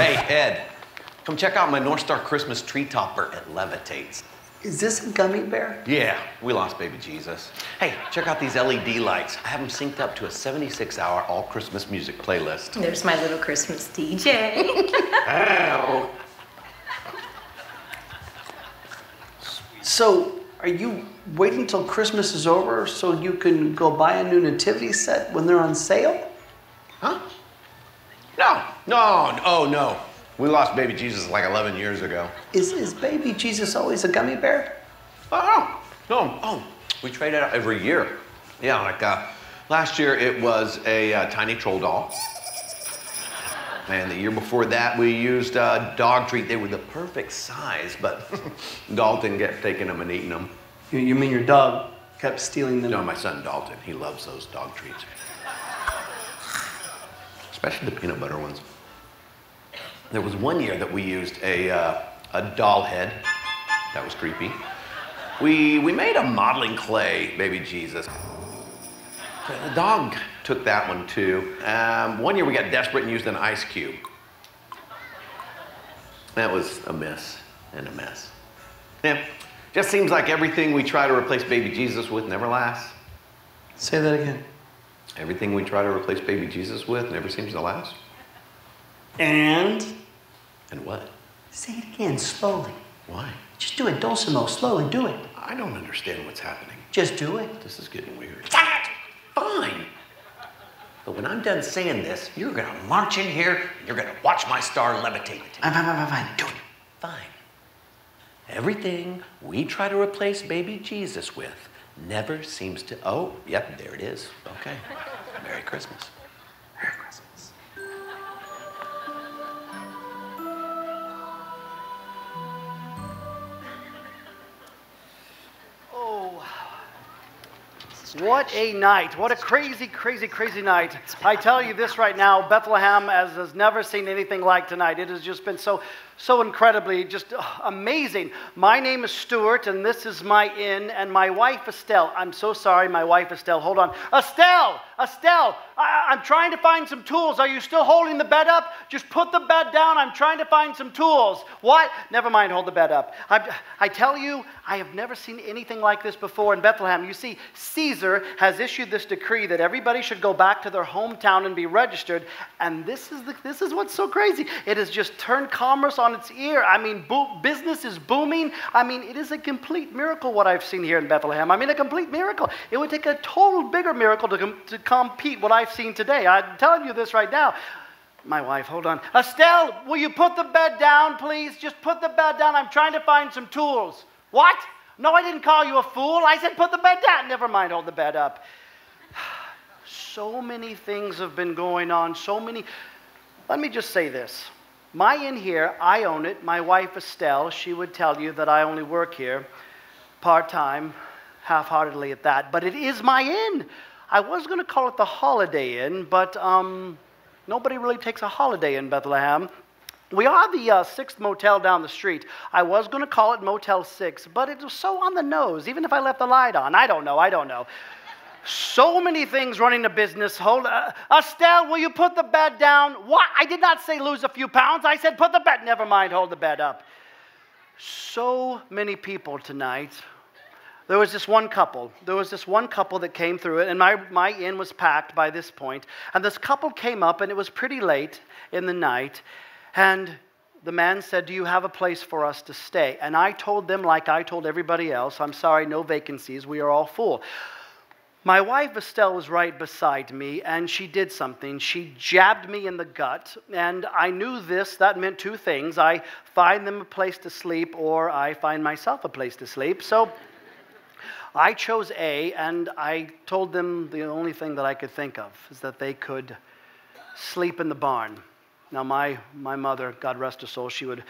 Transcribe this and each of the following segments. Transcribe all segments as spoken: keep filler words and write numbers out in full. Hey, Ed, come check out my North Star Christmas tree topper. It levitates. Is this a gummy bear? Yeah, we lost baby Jesus. Hey, check out these L E D lights. I have them synced up to a seventy-six hour all Christmas music playlist. There's my little Christmas D J. Ow. So, are you waiting until Christmas is over so you can go buy a new nativity set when they're on sale? Huh? No, no, oh no. We lost baby Jesus like eleven years ago. Is, is baby Jesus always a gummy bear? Oh, no, oh, we trade it out every year. Yeah, like uh, last year it was a uh, tiny troll doll. And the year before that we used a uh, dog treat. They were the perfect size, but Dalton kept taking them and eating them. You, you mean your dog kept stealing them? No, my son Dalton, he loves those dog treats. Especially the peanut butter ones. There was one year that we used a, uh, a doll head. That was creepy. We, we made a modeling clay baby Jesus. The dog took that one too. Um, one year we got desperate and used an ice cube. That was a miss and a mess. Yeah, just seems like everything we try to replace baby Jesus with never lasts. Say that again. Everything we try to replace baby Jesus with never seems to last. And? And what? Say it again, slowly. Why? Just do it, Dulcimo, slowly, do it. I don't understand what's happening. Just do it. This is getting weird. Fine. But when I'm done saying this, you're going to march in here, and you're going to watch my star levitate. Fine, fine, fine, fine, do it. Fine. Everything we try to replace baby Jesus with never seems to... Oh, yep, there it is. Okay. Merry Christmas. Merry Christmas. What a night. What a crazy, crazy, crazy night. I tell you this right now, Bethlehem has, has never seen anything like tonight. It has just been so, so incredibly just amazing. My name is Stuart, and this is my inn, and my wife, Estelle. I'm so sorry, my wife, Estelle. Hold on. Estelle! Estelle! I, I'm trying to find some tools. Are you still holding the bed up? Just put the bed down. I'm trying to find some tools. What? Never mind. Hold the bed up. I, I tell you, I have never seen anything like this before in Bethlehem. You see, Caesar has issued this decree that everybody should go back to their hometown and be registered. And this is, the, this is what's so crazy. It has just turned commerce on its ear. I mean, business is booming. I mean, it is a complete miracle what I've seen here in Bethlehem. I mean, a complete miracle. It would take a total bigger miracle to, com to compete what I've seen today. I'm telling you this right now. My wife, hold on. Estelle, will you put the bed down, please? Just put the bed down. I'm trying to find some tools. What? No, I didn't call you a fool. I said put the bed down. Never mind, hold the bed up. So many things have been going on. So many. Let me just say this. My inn here, I own it. My wife, Estelle, she would tell you that I only work here part-time, half-heartedly at that. But it is my inn. I was going to call it the Holiday Inn, but um, nobody really takes a holiday in Bethlehem. We are the uh, sixth motel down the street. I was going to call it Motel six, but it was so on the nose, even if I left the light on. I don't know. I don't know. So many things running a business. Hold, uh, Estelle, will you put the bed down? What? I did not say lose a few pounds. I said put the bed. Never mind. Hold the bed up. So many people tonight. There was this one couple. There was this one couple that came through it, and my, my inn was packed by this point. And this couple came up, and it was pretty late in the night. And the man said, do you have a place for us to stay? And I told them, like I told everybody else, I'm sorry, no vacancies. We are all full. My wife, Estelle, was right beside me, and she did something. She jabbed me in the gut, and I knew this. That meant two things. I find them a place to sleep, or I find myself a place to sleep. So I chose A, and I told them the only thing that I could think of is that they could sleep in the barn. Now, my, my mother, God rest her soul, she would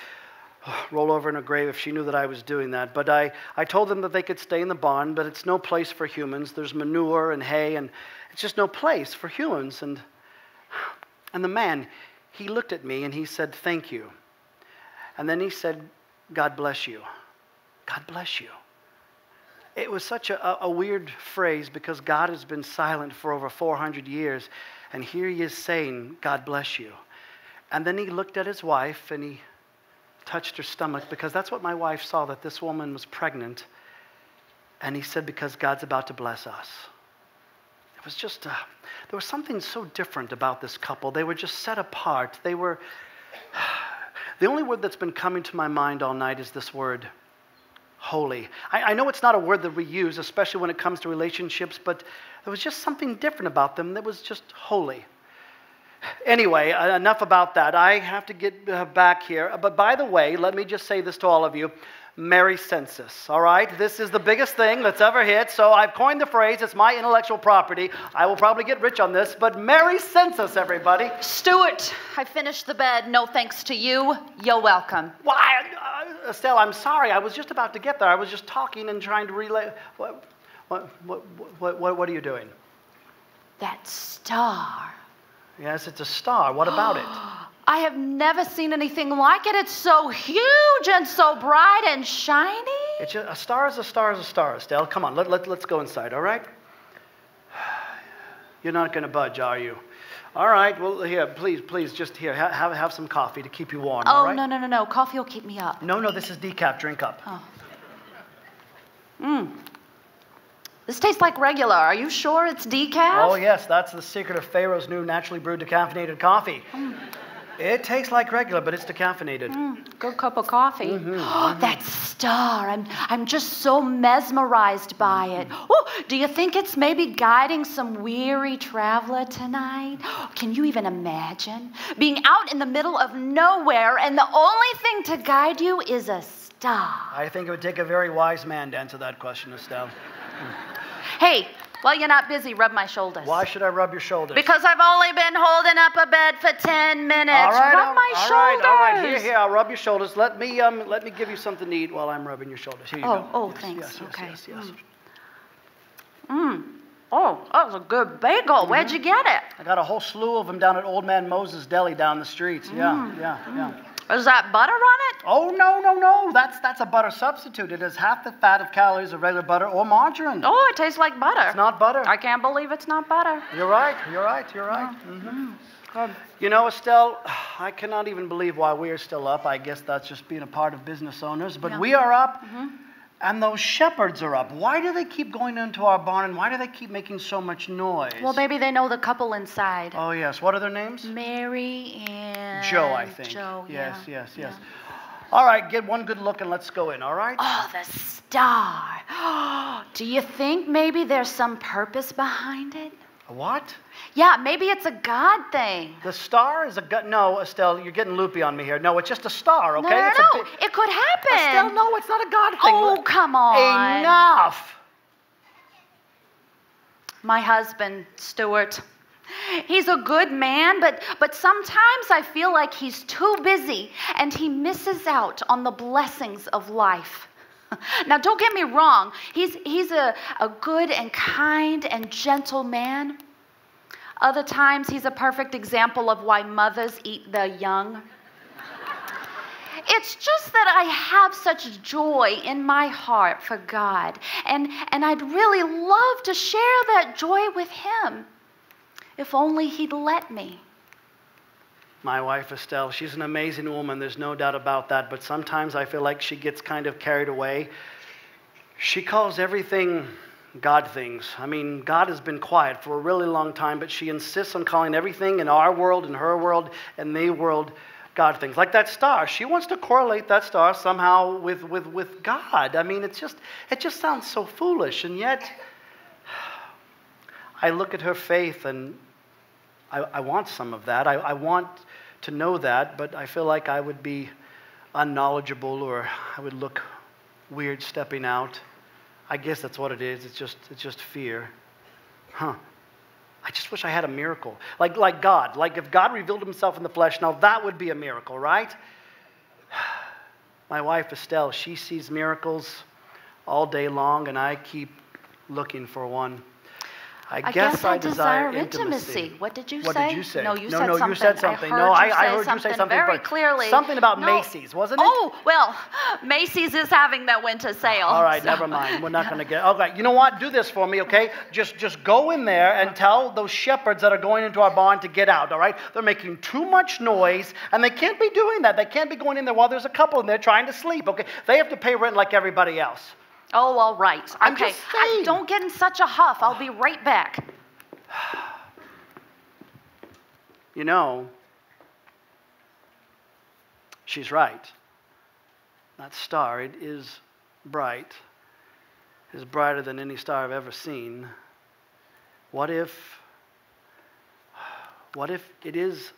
roll over in her grave if she knew that I was doing that. But I, I told them that they could stay in the barn, but it's no place for humans. There's manure and hay, and it's just no place for humans. And, and the man, he looked at me, and he said, thank you. And then he said, God bless you. God bless you. It was such a, a weird phrase because God has been silent for over four hundred years, and here he is saying, God bless you. And then he looked at his wife and he touched her stomach, because that's what my wife saw, that this woman was pregnant. And he said, because God's about to bless us. It was just, uh, there was something so different about this couple. They were just set apart. They were, the only word that's been coming to my mind all night is this word, holy. I, I know it's not a word that we use, especially when it comes to relationships, but there was just something different about them that was just holy. Anyway, enough about that. I have to get back here. But by the way, let me just say this to all of you. Merry census, all right? This is the biggest thing that's ever hit, so I've coined the phrase, it's my intellectual property. I will probably get rich on this, but merry census, everybody. Stuart, I finished the bed. No thanks to you. You're welcome. Well, I, uh, Estelle, I'm sorry. I was just about to get there. I was just talking and trying to relay. What, what, what, what, what, what are you doing? That star. Yes, it's a star. What about it? I have never seen anything like it. It's so huge and so bright and shiny. It's just, a star is a star is a star, Estelle. Come on, let, let, let's go inside, all right? You're not going to budge, are you? All right, well, here, please, please, just here, ha have, have some coffee to keep you warm, oh, all right? Oh, no, no, no, no. Coffee will keep me up. No, no, this is decaf. Drink up. Oh. Mmm. This tastes like regular. Are you sure it's decaf? Oh, yes, that's the secret of Pharaoh's new naturally brewed decaffeinated coffee. Mm. It tastes like regular, but it's decaffeinated. Mm, good cup of coffee. Mm-hmm, mm-hmm. That star. I'm, I'm just so mesmerized by it. Oh, do you think it's maybe guiding some weary traveler tonight? Can you even imagine being out in the middle of nowhere and the only thing to guide you is a star? I think it would take a very wise man to answer that question, Estelle. Hey. Well, you're not busy. Rub my shoulders. Why should I rub your shoulders? Because I've only been holding up a bed for ten minutes. All right, rub all, my all shoulders. All right, all right. Here, here. I'll rub your shoulders. Let me, um, let me give you something to eat while I'm rubbing your shoulders. Here you oh, go. Oh, yes, thanks. Yes, yes, okay. Yes, yes, yes. Mm. Oh, that was a good bagel. Mm-hmm. Where'd you get it? I got a whole slew of them down at Old Man Moses' Deli down the street. Mm. Yeah, yeah, mm. yeah. Is that butter on it? Oh, no, no, no. That's, that's a butter substitute. It is half the fat of calories of regular butter or margarine. Oh, it tastes like butter. It's not butter. I can't believe it's not butter. You're right. You're right. You're right. No. Mm-hmm. Good. You know, Estelle, I cannot even believe why we are still up. I guess that's just being a part of business owners. But yeah. we are up, mm-hmm. and those shepherds are up. Why do they keep going into our barn, and why do they keep making so much noise? Well, maybe they know the couple inside. Oh, yes. What are their names? Mary and... Joe, I think. Joe, yes, yeah. yes, yes. Yeah. All right, get one good look and let's go in, all right? Oh, the star. Oh, do you think maybe there's some purpose behind it? A what? Yeah, maybe it's a God thing. The star is a God. No, Estelle, you're getting loopy on me here. No, it's just a star, okay? No, no, it's no. A it could happen. Estelle, no, it's not a God thing. Oh, look. Come on. Enough. My husband, Stuart. He's a good man, but, but sometimes I feel like he's too busy and he misses out on the blessings of life. Now, don't get me wrong. He's, he's a, a good and kind and gentle man. Other times, he's a perfect example of why mothers eat their young. It's just that I have such joy in my heart for God, and, and I'd really love to share that joy with him. If only he'd let me. My wife, Estelle, she's an amazing woman. There's no doubt about that. But sometimes I feel like she gets kind of carried away. She calls everything God things. I mean, God has been quiet for a really long time, but she insists on calling everything in our world, in her world, and their world God things. Like that star. She wants to correlate that star somehow with, with, with God. I mean, it's just, it just sounds so foolish. And yet, I look at her faith and I, I want some of that. I, I want to know that, but I feel like I would be unknowledgeable or I would look weird stepping out. I guess that's what it is. It's just, it's just fear. Huh. I just wish I had a miracle. Like, like God. Like if God revealed himself in the flesh, now that would be a miracle, right? My wife, Estelle, she sees miracles all day long, and I keep looking for one. I, I guess, guess I, I desire, desire intimacy. intimacy. What did you what say? What did you say? No, you no, said no, something. You said something. I no, I, I heard you say something very clearly. Something about no. Macy's, wasn't it? Oh, well, Macy's is having that winter sale. All right, so. Never mind. We're not going to get. All right, you know what? Do this for me, okay? Just, just go in there and tell those shepherds that are going into our barn to get out. All right? They're making too much noise, and they can't be doing that. They can't be going in there while there's a couple in there trying to sleep. Okay? They have to pay rent like everybody else. Oh, all right. I'm okay. Just I, don't get in such a huff. I'll be right back. You know, she's right. That star, it is bright. It is brighter than any star I've ever seen. What if, what if it is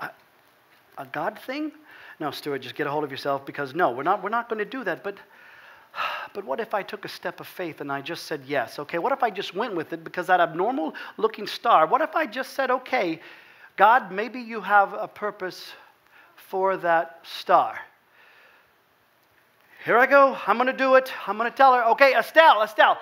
a, a God thing? No, Stuart, just get a hold of yourself, because no, we're not, we're not going to do that, but... But what if I took a step of faith and I just said yes? Okay, what if I just went with it because that abnormal looking star? What if I just said, okay, God, maybe you have a purpose for that star. Here I go. I'm going to do it. I'm going to tell her. Okay, Estelle, Estelle.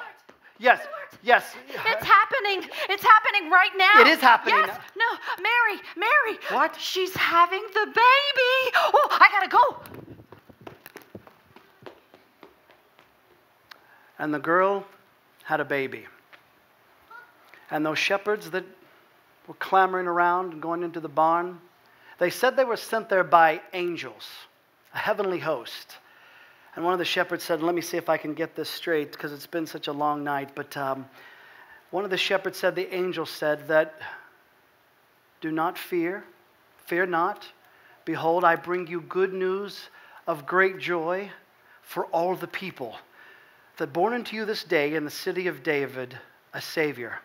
Yes, yes. It's happening. It's happening right now. It is happening. Yes. No, Mary, Mary. What? She's having the baby. Oh, I got to go. And the girl had a baby. And those shepherds that were clamoring around and going into the barn, they said they were sent there by angels, a heavenly host. And one of the shepherds said, let me see if I can get this straight because it's been such a long night. But um, one of the shepherds said, the angel said that, do not fear, fear not. Behold, I bring you good news of great joy for all the people. That born unto you this day in the city of David a Savior,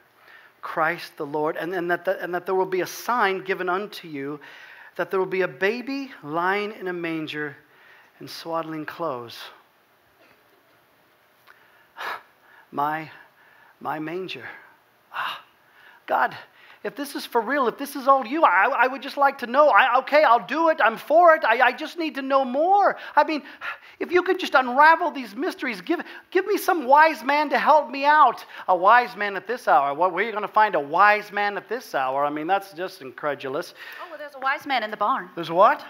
Christ the Lord, and, and, that the, and that there will be a sign given unto you, that there will be a baby lying in a manger in swaddling clothes. My, my manger. Ah, God, if this is for real, if this is all you, I, I would just like to know. I, okay, I'll do it. I'm for it. I, I just need to know more. I mean, if you could just unravel these mysteries, give, give me some wise man to help me out. A wise man at this hour. Where are you going to find a wise man at this hour? I mean, that's just incredulous. Oh, well, there's a wise man in the barn. There's what?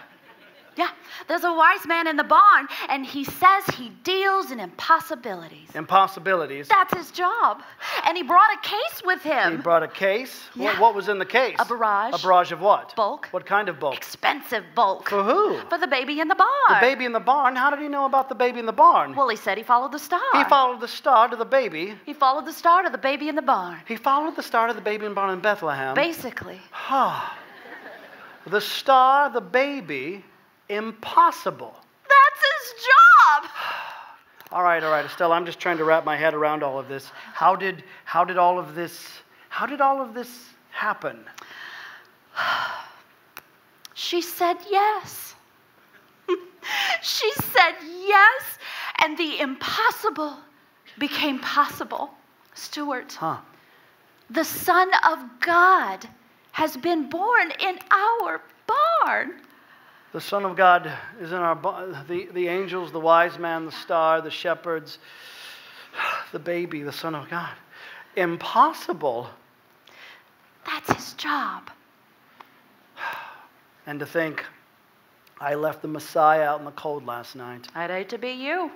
Yeah, there's a wise man in the barn, and he says he deals in impossibilities. Impossibilities. That's his job. And he brought a case with him. He brought a case? Yeah. What, what was in the case? A barrage. A barrage of what? Bulk. What kind of bulk? Expensive bulk. For who? For the baby in the barn. The baby in the barn? How did he know about the baby in the barn? Well, he said he followed the star. He followed the star to the baby. He followed the star to the baby in the barn. He followed the star to the baby in the barn in Bethlehem. Basically. Huh. The star, the baby... Impossible. That's his job. All right, all right, Estelle, I'm just trying to wrap my head around all of this. How did, how did all of this, how did all of this happen? She said yes. She said yes, and the impossible became possible. Stuart, huh. The Son of God has been born in our barn. The Son of God is in our barn. The, the angels, the wise man, the star, the shepherds, the baby, the Son of God. Impossible. That's his job. And to think, I left the Messiah out in the cold last night. I'd hate to be you.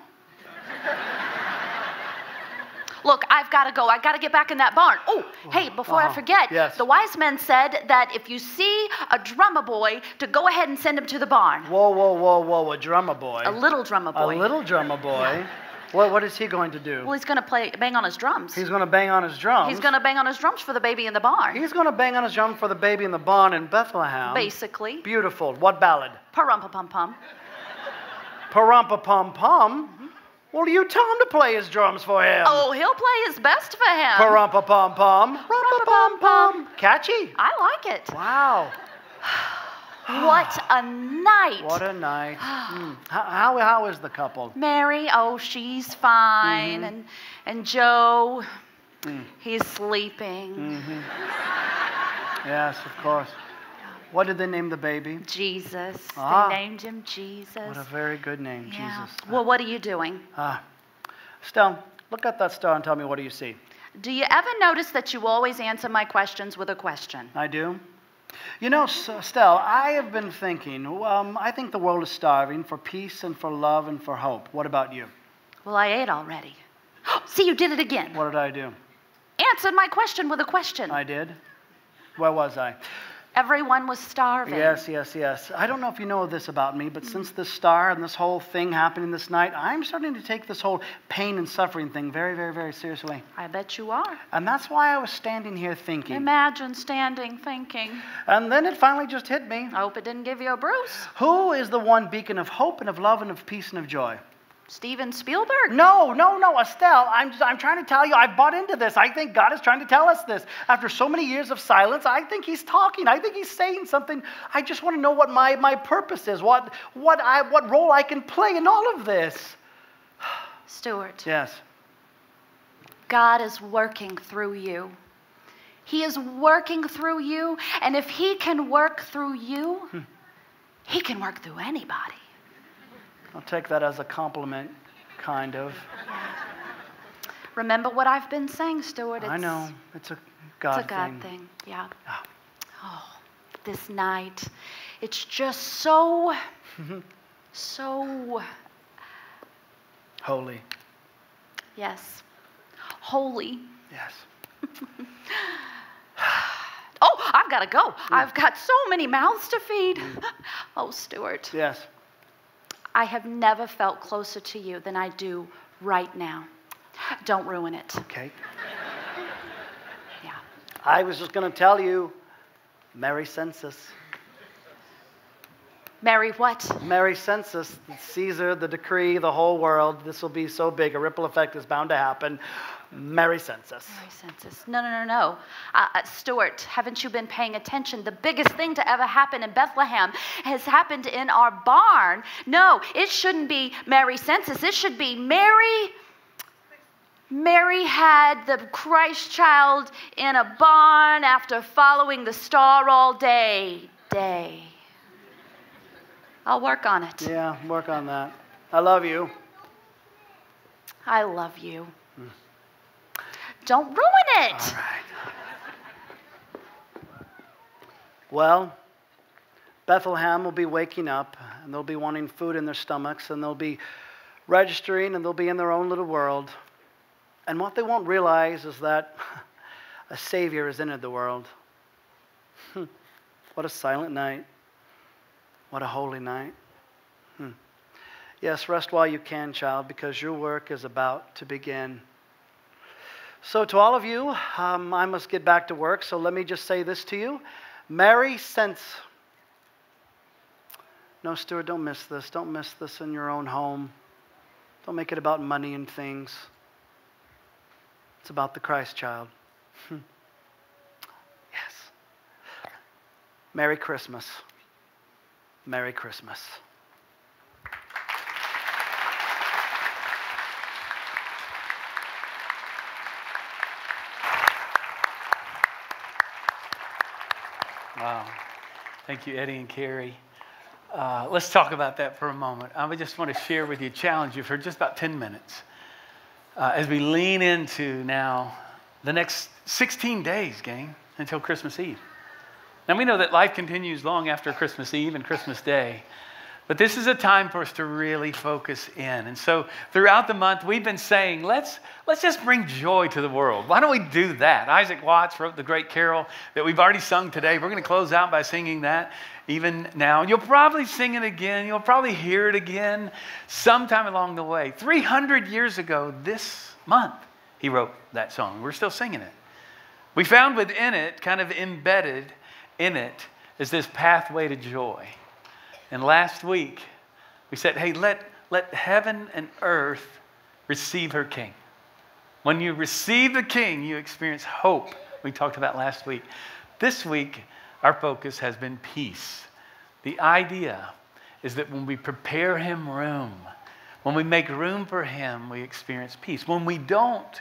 Look, I've got to go. I've got to get back in that barn. Oh, hey, before uh-huh. I forget, yes. The wise men said that if you see a drummer boy, to go ahead and send him to the barn. Whoa, whoa, whoa, whoa, a drummer boy. A little drummer boy. A little drummer boy. Yeah. Well, what is he going to do? Well, he's going to play, bang on his drums. He's going to bang on his drums. He's going to bang on his drums for the baby in the barn. He's going to bang on his drum for the baby in the barn in Bethlehem. Basically. Beautiful. What ballad? Pa-rum-pa-pum-pum. Pa-rum-pa-pum-pum? Well, you tell him to play his drums for him. Oh, he'll play his best for him. Pa-rum-pa-pum-pum. Rum-pa-pum-pum. Catchy. I like it. Wow. What a night. What a night. Mm. How, how, how is the couple? Mary, oh, she's fine. Mm-hmm. And, and Joe, mm. he's sleeping. Mm-hmm. Yes, of course. What did they name the baby? Jesus. Ah, they named him Jesus. What a very good name, yeah. Jesus. Well, what are you doing? Ah, Estelle, look at that star and tell me, what do you see? Do you ever notice that you always answer my questions with a question? I do. You know, Estelle, I have been thinking, um, I think the world is starving for peace and for love and for hope. What about you? Well, I ate already. See, you did it again. What did I do? Answered my question with a question. I did. Where was I? Everyone was starving. Yes, yes, yes. I don't know if you know this about me, but mm. since this star and this whole thing happening this night, I'm starting to take this whole pain and suffering thing very, very, very seriously. I bet you are. And that's why I was standing here thinking. Imagine standing thinking. And then it finally just hit me. I hope it didn't give you a bruise. Who is the one beacon of hope and of love and of peace and of joy? Steven Spielberg? No, no, no, Estelle, I'm, just, I'm trying to tell you, I bought into this. I think God is trying to tell us this. After so many years of silence, I think he's talking. I think he's saying something. I just want to know what my, my purpose is, what, what, I, what role I can play in all of this. Stuart. Yes. God is working through you. He is working through you, and if he can work through you, hmm. he can work through anybody. I'll take that as a compliment, kind of. Remember what I've been saying, Stuart. It's, I know. It's a God thing. It's a God thing, thing. Yeah. Oh. oh, this night. It's just so, so... holy. Yes. Holy. Yes. Oh, I've got to go. Yeah. I've got so many mouths to feed. Mm. Oh, Stuart. Yes. I have never felt closer to you than I do right now. Don't ruin it. Okay. Yeah. I was just going to tell you, Mary census. Mary what? Mary census. Caesar, the decree, the whole world. This will be so big. A ripple effect is bound to happen. Mary census. Mary census. No, no, no, no. Uh, Stuart, haven't you been paying attention? The biggest thing to ever happen in Bethlehem has happened in our barn. No, it shouldn't be Mary census. It should be Mary. Mary had the Christ child in a barn after following the star all day. Day. I'll work on it. Yeah, work on that. I love you. I love you. Mm. Don't ruin it. All right. Well, Bethlehem will be waking up, and they'll be wanting food in their stomachs, and they'll be registering, and they'll be in their own little world. And what they won't realize is that a Savior has entered the world. What a silent night. What a holy night. Hmm. Yes, rest while you can, child, because your work is about to begin. So to all of you, um, I must get back to work, so let me just say this to you. Mary sense. No, Stuart, don't miss this. Don't miss this in your own home. Don't make it about money and things. It's about the Christ child. Hmm. Yes. Merry Christmas. Merry Christmas. Wow. Thank you, Eddie and Carrie. Uh, let's talk about that for a moment. I just want to share with you, challenge you for just about ten minutes. Uh, as we lean into now the next sixteen days, gang, until Christmas Eve. Now, we know that life continues long after Christmas Eve and Christmas Day, but this is a time for us to really focus in. And so throughout the month, we've been saying, let's, let's just bring joy to the world. Why don't we do that? Isaac Watts wrote the great carol that we've already sung today. We're going to close out by singing that even now. And you'll probably sing it again. You'll probably hear it again sometime along the way. three hundred years ago this month, he wrote that song. We're still singing it. We found within it, kind of embedded in it, is this pathway to joy. And last week, we said, hey, let, let heaven and earth receive her King. When you receive the King, you experience hope. We talked about last week. This week, our focus has been peace. The idea is that when we prepare him room, when we make room for him, we experience peace. When we don't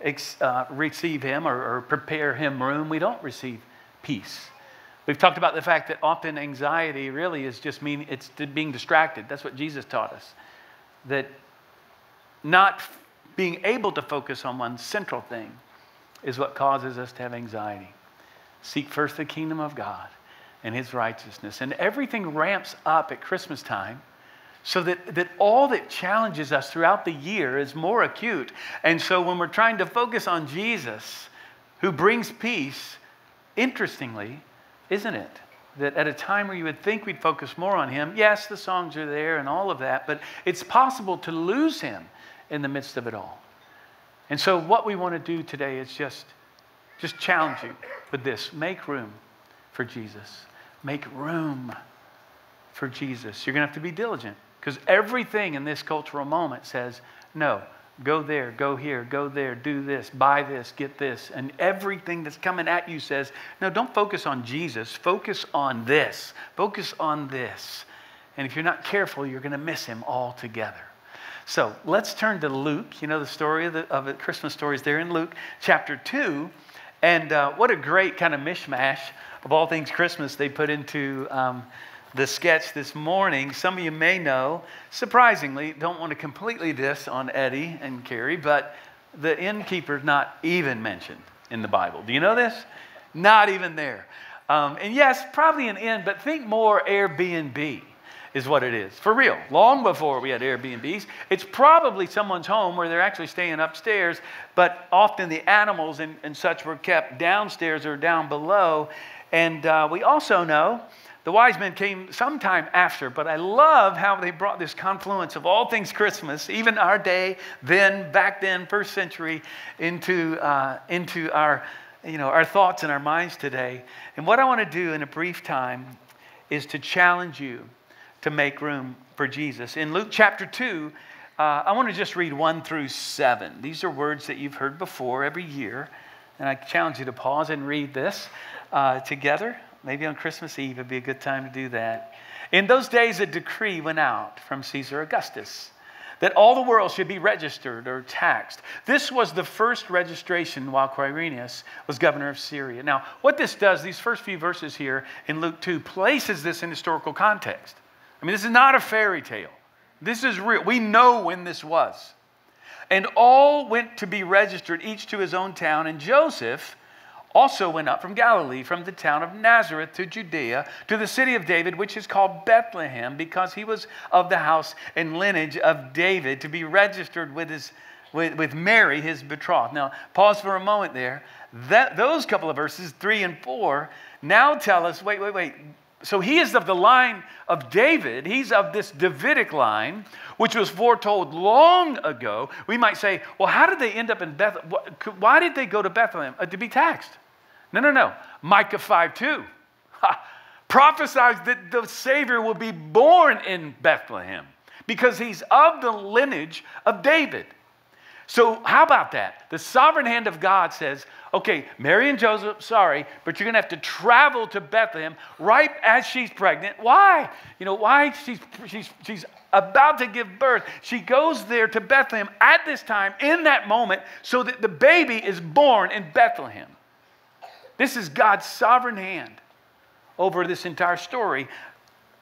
ex uh, receive him or, or prepare him room, we don't receive peace. We've talked about the fact that often anxiety really is just mean it's being distracted. That's what Jesus taught us. That not being able to focus on one central thing is what causes us to have anxiety. Seek first the kingdom of God and his righteousness. And everything ramps up at Christmas time so that, that all that challenges us throughout the year is more acute. And so when we're trying to focus on Jesus, who brings peace, interestingly, isn't it? That at a time where you would think we'd focus more on him, yes, the songs are there and all of that, but it's possible to lose him in the midst of it all. And so what we want to do today is just, just challenge you with this. Make room for Jesus. Make room for Jesus. You're going to have to be diligent because everything in this cultural moment says, no, go there, go here, go there, do this, buy this, get this. And everything that's coming at you says, no, don't focus on Jesus. Focus on this. Focus on this. And if you're not careful, you're going to miss him altogether. So let's turn to Luke. You know the story of the, of the Christmas stories there in Luke chapter two. And uh, what a great kind of mishmash of all things Christmas they put into um, the sketch this morning. Some of you may know, surprisingly, don't want to completely diss on Eddie and Carrie, but the innkeeper's not even mentioned in the Bible. Do you know this? Not even there. Um, and yes, probably an inn, but think more Airbnb. Is what it is. For real. Long before we had Airbnbs, it's probably someone's home where they're actually staying upstairs, but often the animals and, and such were kept downstairs or down below. And uh, we also know the wise men came sometime after, but I love how they brought this confluence of all things Christmas, even our day, then, back then, first century, into, uh, into our, you know, our thoughts and our minds today. And what I want to do in a brief time is to challenge you to make room for Jesus. In Luke chapter two, uh, I want to just read one through seven. These are words that you've heard before every year. And I challenge you to pause and read this uh, together. Maybe on Christmas Eve would be a good time to do that. In those days, a decree went out from Caesar Augustus that all the world should be registered or taxed. This was the first registration while Quirinius was governor of Syria. Now, what this does, these first few verses here in Luke two, places this in historical context. I mean, this is not a fairy tale. This is real. We know when this was. And all went to be registered, each to his own town. And Joseph also went up from Galilee, from the town of Nazareth to Judea, to the city of David, which is called Bethlehem, because he was of the house and lineage of David, to be registered with his with, with Mary, his betrothed. Now, pause for a moment there. That, those couple of verses, three and four, now tell us, wait, wait, wait, so he is of the line of David. He's of this Davidic line, which was foretold long ago. We might say, well, how did they end up in Bethlehem? Why did they go to Bethlehem uh, to be taxed? No, no, no. Micah five two prophesies that the Savior will be born in Bethlehem because he's of the lineage of David. So how about that? The sovereign hand of God says, okay, Mary and Joseph, sorry, but you're going to have to travel to Bethlehem right as she's pregnant. Why? You know, why? She's, she's, she's about to give birth. She goes there to Bethlehem at this time, in that moment, so that the baby is born in Bethlehem. This is God's sovereign hand over this entire story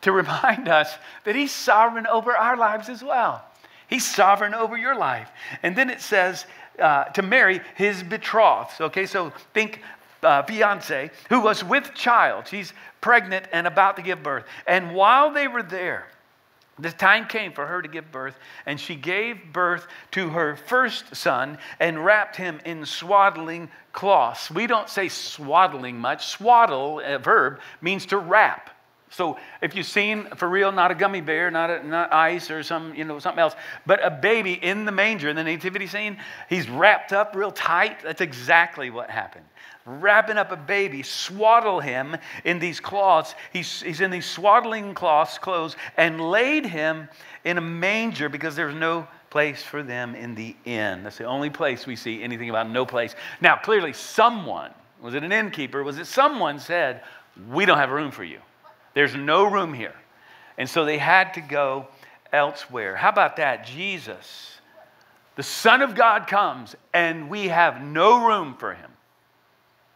to remind us that he's sovereign over our lives as well. He's sovereign over your life. And then it says uh, to Mary, his betrothed. Okay, so think uh, Beyoncé, who was with child. She's pregnant and about to give birth. And while they were there, the time came for her to give birth. And she gave birth to her first son and wrapped him in swaddling cloths. We don't say swaddling much. Swaddle, a verb, means to wrap. So if you've seen, for real, not a gummy bear, not, a, not ice or some, you know, something else, but a baby in the manger in the nativity scene, he's wrapped up real tight. That's exactly what happened. Wrapping up a baby, swaddle him in these cloths. He's, he's in these swaddling cloths, clothes, and laid him in a manger because there's no place for them in the inn. That's the only place we see anything about no place. Now, clearly someone, was it an innkeeper, was it someone said, we don't have room for you. There's no room here. And so they had to go elsewhere. How about that? Jesus, the Son of God, comes and we have no room for him.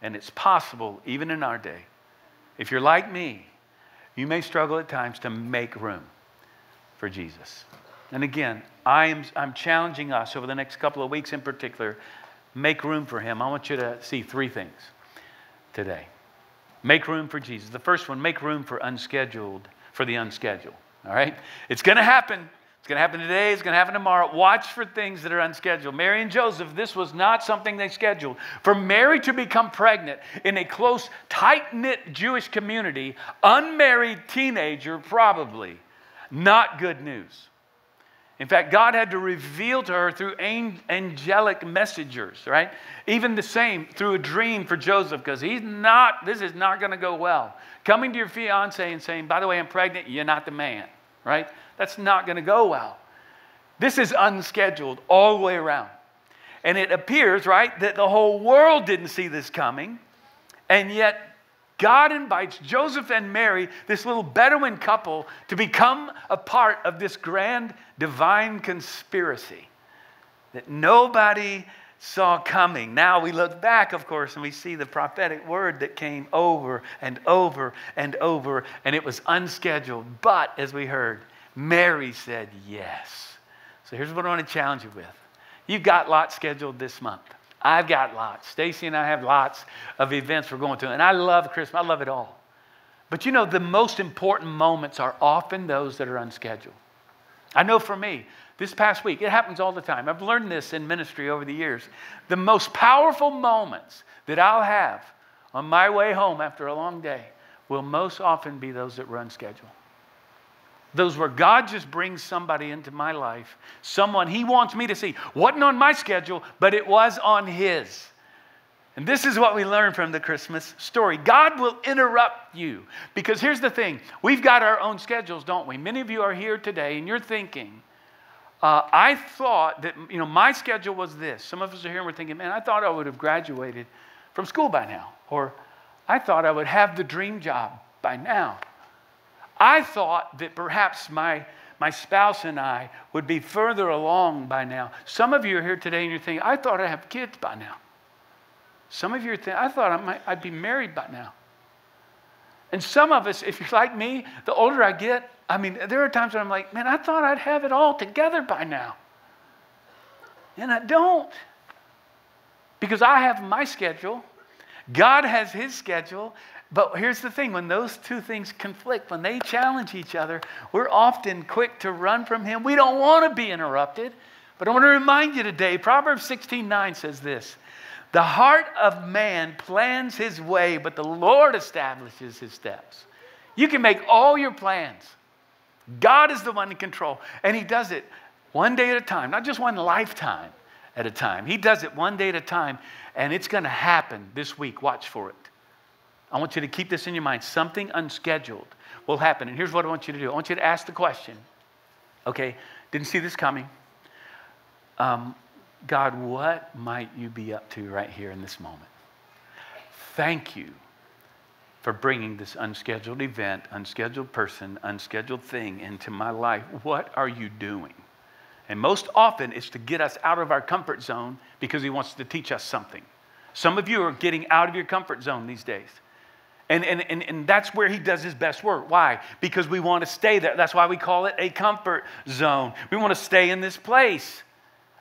And it's possible even in our day. If you're like me, you may struggle at times to make room for Jesus. And again, I am, I'm challenging us over the next couple of weeks in particular, make room for him, I want you to see three things today. Make room for Jesus. The first one, make room for unscheduled, for the unscheduled. All right? It's going to happen. It's going to happen today. It's going to happen tomorrow. Watch for things that are unscheduled. Mary and Joseph, this was not something they scheduled. For Mary to become pregnant in a close, tight-knit Jewish community, unmarried teenager, probably, not good news. In fact, God had to reveal to her through angelic messengers, right? Even the same through a dream for Joseph, because he's not, this is not going to go well. Coming to your fiance and saying, by the way, I'm pregnant, you're not the man, right? That's not going to go well. This is unscheduled all the way around. And it appears, right, that the whole world didn't see this coming, and yet God invites Joseph and Mary, this little Bedouin couple, to become a part of this grand divine conspiracy that nobody saw coming. Now we look back, of course, and we see the prophetic word that came over and over and over, and it was unscheduled. But, as we heard, Mary said yes. So here's what I want to challenge you with. You've got lots scheduled this month. I've got lots. Stacy and I have lots of events we're going to. And I love Christmas. I love it all. But you know, the most important moments are often those that are unscheduled. I know for me, this past week, it happens all the time. I've learned this in ministry over the years. The most powerful moments that I'll have on my way home after a long day will most often be those that were unscheduled. Those where God just brings somebody into my life, someone he wants me to see. Wasn't on my schedule, but it was on his. And this is what we learn from the Christmas story. God will interrupt you. Because here's the thing. We've got our own schedules, don't we? Many of you are here today and you're thinking, uh, I thought that, you know, my schedule was this. Some of us are here and we're thinking, man, I thought I would have graduated from school by now. Or I thought I would have the dream job by now. I thought that perhaps my, my spouse and I would be further along by now. Some of you are here today and you're thinking, I thought I'd have kids by now. Some of you are thinking, I thought I might, I'd be married by now. And some of us, if you're like me, the older I get, I mean, there are times when I'm like, man, I thought I'd have it all together by now. And I don't. Because I have my schedule. God has his schedule. But here's the thing, when those two things conflict, when they challenge each other, we're often quick to run from him. We don't want to be interrupted. But I want to remind you today, Proverbs sixteen nine says this, the heart of man plans his way, but the Lord establishes his steps. You can make all your plans. God is the one in control. And he does it one day at a time, not just one lifetime at a time. He does it one day at a time, and it's going to happen this week. Watch for it. I want you to keep this in your mind. Something unscheduled will happen. And here's what I want you to do. I want you to ask the question. Okay, didn't see this coming. Um, God, what might you be up to right here in this moment? Thank you for bringing this unscheduled event, unscheduled person, unscheduled thing into my life. What are you doing? And most often it's to get us out of our comfort zone because he wants to teach us something. Some of you are getting out of your comfort zone these days. And, and, and, and that's where he does his best work. Why? Because we want to stay there. That's why we call it a comfort zone. We want to stay in this place.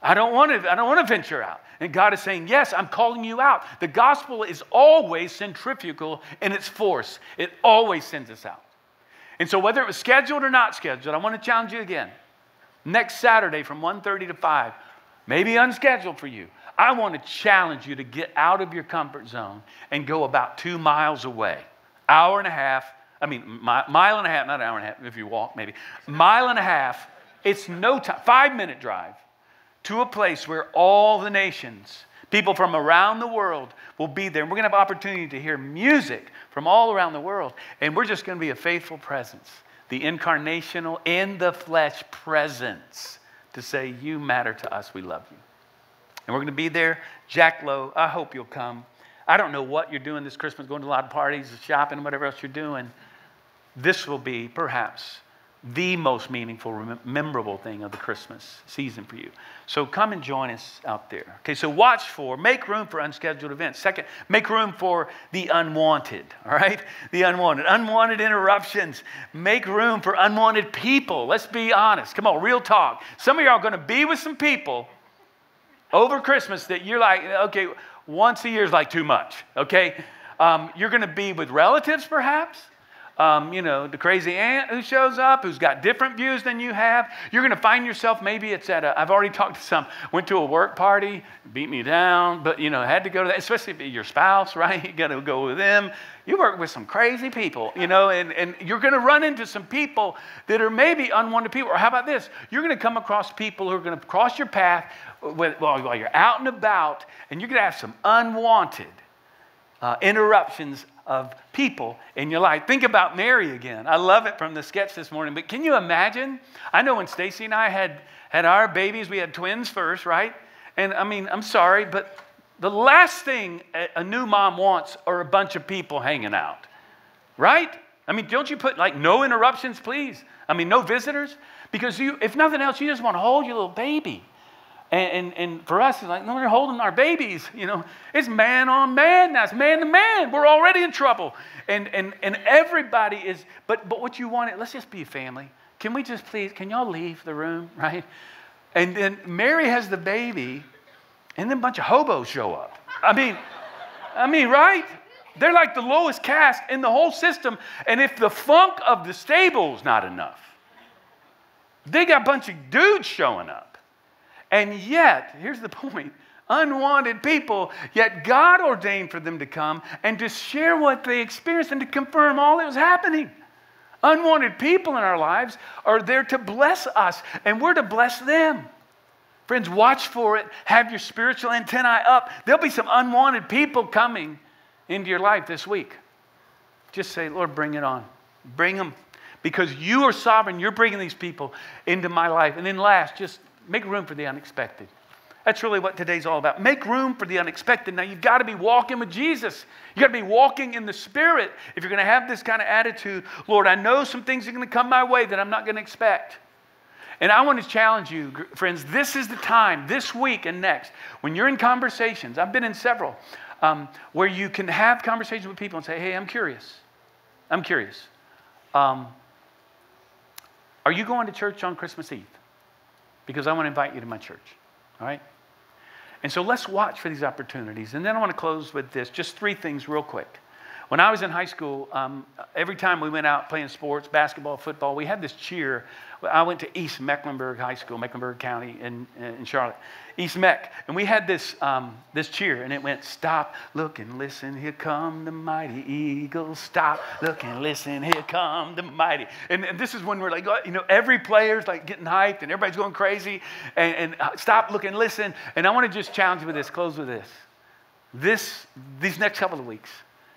I don't want to, I don't want to venture out. And God is saying, yes, I'm calling you out. The gospel is always centrifugal in its force. It always sends us out. And so whether it was scheduled or not scheduled, I want to challenge you again. Next Saturday from one thirty to five, maybe unscheduled for you. I want to challenge you to get out of your comfort zone and go about two miles away. Hour and a half. I mean, mi- mile and a half, not an hour and a half, if you walk maybe. Mile and a half. It's no time. Five-minute drive to a place where all the nations, people from around the world will be there. And we're going to have opportunity to hear music from all around the world. And we're just going to be a faithful presence. The incarnational, in the flesh presence to say, you matter to us. We love you. And we're going to be there. Jack Lowe, I hope you'll come. I don't know what you're doing this Christmas, going to a lot of parties, shopping, whatever else you're doing. This will be perhaps the most meaningful, memorable thing of the Christmas season for you. So come and join us out there. Okay, so watch for, make room for unscheduled events. Second, make room for the unwanted, all right? The unwanted. Unwanted interruptions. Make room for unwanted people. Let's be honest. Come on, real talk. Some of y'all are going to be with some people over Christmas that you're like, okay, once a year is like too much, okay? Um, you're going to be with relatives perhaps. Um, you know, the crazy aunt who shows up, who's got different views than you have. You're going to find yourself, maybe it's at a, I've already talked to some, went to a work party, beat me down, but, you know, had to go to that, especially if your spouse, right? You got to go with them. You work with some crazy people, you know, and, and you're going to run into some people that are maybe unwanted people. Or how about this? You're going to come across people who are going to cross your path with, while, while you're out and about, and you're going to have some unwanted uh, interruptions of people in your life. Think about Mary again. I love it from the sketch this morning, but can you imagine? I know when Stacy and I had, had our babies, we had twins first, right? And I mean, I'm sorry, but the last thing a, a new mom wants are a bunch of people hanging out, right? I mean, don't you put like no interruptions, please? I mean, no visitors? Because you, if nothing else, you just want to hold your little baby. And, and, and for us, it's like, no, we're holding our babies, you know. It's man on man now. It's man to man. We're already in trouble. And, and, and everybody is, but, but what you want, let's just be a family. Can we just please, can y'all leave the room, right? And then Mary has the baby, and then a bunch of hobos show up. I mean, I mean, right? They're like the lowest caste in the whole system. And if the funk of the stable's not enough, they got a bunch of dudes showing up. And yet, here's the point, unwanted people, yet God ordained for them to come and to share what they experienced and to confirm all that was happening. Unwanted people in our lives are there to bless us, and we're to bless them. Friends, watch for it. Have your spiritual antennae up. There'll be some unwanted people coming into your life this week. Just say, Lord, bring it on. Bring them. Because you are sovereign. You're bringing these people into my life. And then last, just make room for the unexpected. That's really what today's all about. Make room for the unexpected. Now, you've got to be walking with Jesus. You've got to be walking in the Spirit if you're going to have this kind of attitude. Lord, I know some things are going to come my way that I'm not going to expect. And I want to challenge you, friends. This is the time, this week and next, when you're in conversations, I've been in several, um, where you can have conversations with people and say, hey, I'm curious. I'm curious. Um, are you going to church on Christmas Eve? Because I want to invite you to my church, all right? And so let's watch for these opportunities. And then I want to close with this, just three things real quick. When I was in high school, um, every time we went out playing sports, basketball, football, we had this cheer. I went to East Mecklenburg High School, Mecklenburg County in, in Charlotte, East Meck. And we had this, um, this cheer, and it went, stop, look, and listen, here come the mighty Eagles. Stop, look, and listen, here come the mighty. And, and this is when we're like, you know, every player's like getting hyped, and everybody's going crazy, and, and stop, look, and listen. And I want to just challenge you with this, close with this. This, these next couple of weeks,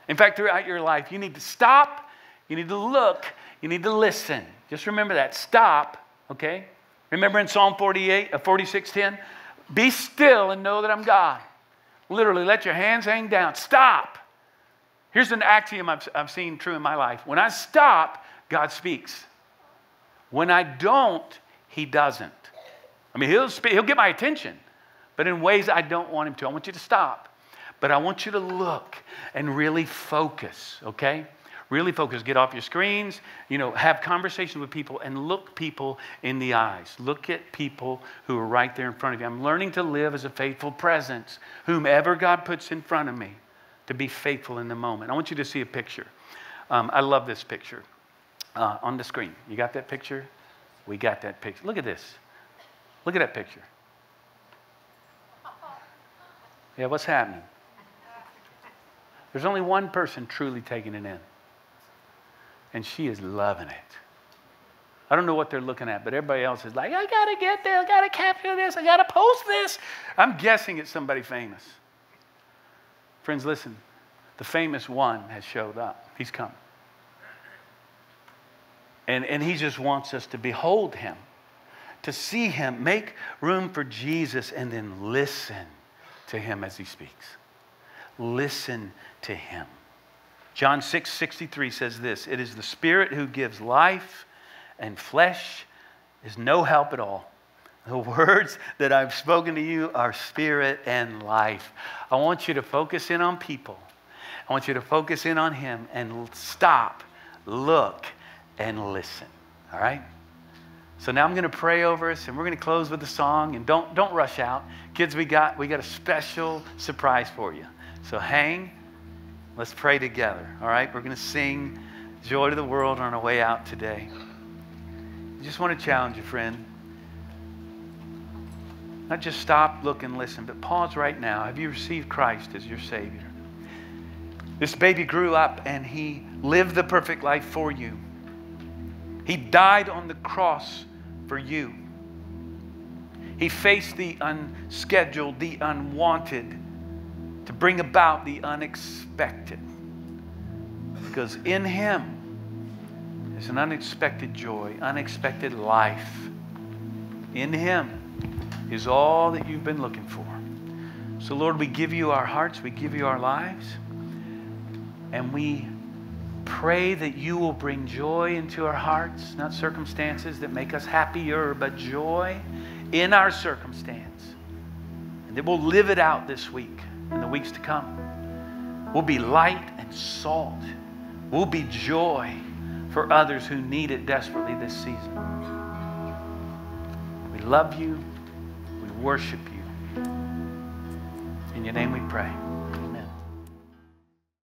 in fact, throughout your life, you need to stop, you need to look, you need to listen. Just remember that. Stop, okay? Remember in Psalm forty-eight, uh, forty-six, ten? Be still and know that I'm God. Literally, let your hands hang down. Stop. Here's an axiom I've, I've seen true in my life. When I stop, God speaks. When I don't, He doesn't. I mean, He'll, speak, he'll get my attention, but in ways I don't want Him to. I want you to stop. But I want you to look and really focus, okay? Really focus. Get off your screens. You know, have conversations with people and look people in the eyes. Look at people who are right there in front of you. I'm learning to live as a faithful presence, whomever God puts in front of me, to be faithful in the moment. I want you to see a picture. Um, I love this picture uh, on the screen. You got that picture? We got that picture. Look at this. Look at that picture. Yeah, what's happening? There's only one person truly taking it in, and she is loving it. I don't know what they're looking at, but everybody else is like, I got to get there, I got to capture this, I got to post this. I'm guessing it's somebody famous. Friends, listen, the famous one has showed up. He's come. And, and he just wants us to behold him, to see him, make room for Jesus, and then listen to him as he speaks. Listen to him. John six sixty-three says this, it is the Spirit who gives life, and flesh is no help at all. The words that I've spoken to you are spirit and life. I want you to focus in on people. I want you to focus in on him and stop, look, and listen. All right? So now I'm going to pray over us, and we're going to close with a song. And don't, don't rush out. Kids, we got, we got a special surprise for you. So hang. Let's pray together, all right? We're going to sing Joy to the World on our way out today. I just want to challenge you, friend. Not just stop, look, and listen, but pause right now. Have you received Christ as your Savior? This baby grew up, and he lived the perfect life for you. He died on the cross for you. He faced the unscheduled, the unwanted, to bring about the unexpected. Because in Him is an unexpected joy, unexpected life. In Him is all that you've been looking for. So Lord, we give you our hearts, we give you our lives, and we pray that you will bring joy into our hearts, not circumstances that make us happier, but joy in our circumstance. And that we'll live it out this week and the weeks to come. We'll be light and salt. We'll be joy for others who need it desperately this season. We love you. We worship you. In your name we pray.